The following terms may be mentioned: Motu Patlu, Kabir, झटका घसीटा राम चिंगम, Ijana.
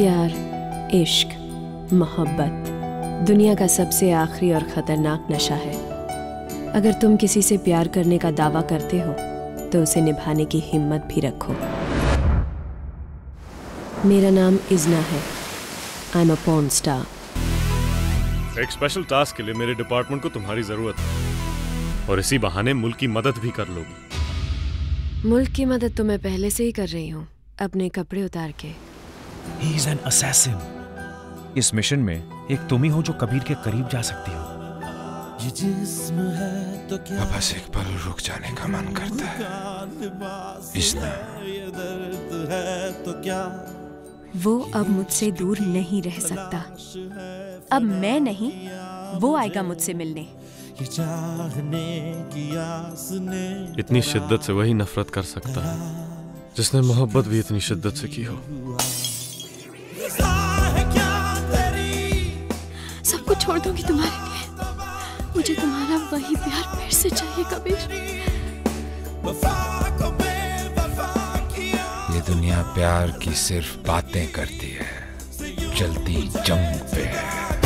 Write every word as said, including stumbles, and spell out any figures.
प्यार, इश्क, मोहब्बत दुनिया का सबसे आखिरी और ख़तरनाक नशा है। अगर तुम किसी से प्यार करने का दावा करते हो तो उसे निभाने की हिम्मत भी रखो। मेरा नाम इजना है। I am a porn star. एक स्पेशल टास्क के लिए मेरे डिपार्टमेंट को तुम्हारी ज़रूरत है और इसी बहाने मुल्क की मदद भी कर लोगी। मुल्क की मदद तो मैं पहले से ही कर रही हूँ, अपने कपड़े उतार के। He is an assassin. इस मिशन में एक तुम ही हो जो कबीर के करीब जा सकती हो। बस एक पल रुक जाने का मन करता है। इजना। वो अब मुझसे दूर नहीं रह सकता। अब मैं नहीं, वो आएगा मुझसे मिलने। इतनी शिद्दत से वही नफरत कर सकता है जिसने मोहब्बत भी इतनी शिद्दत से की हो। सब कुछ छोड़ दूंगी तुम्हारे लिए। मुझे तुम्हारा वही प्यार फिर से चाहिए कबीर। ये दुनिया प्यार की सिर्फ बातें करती है, चलती जंग पे है।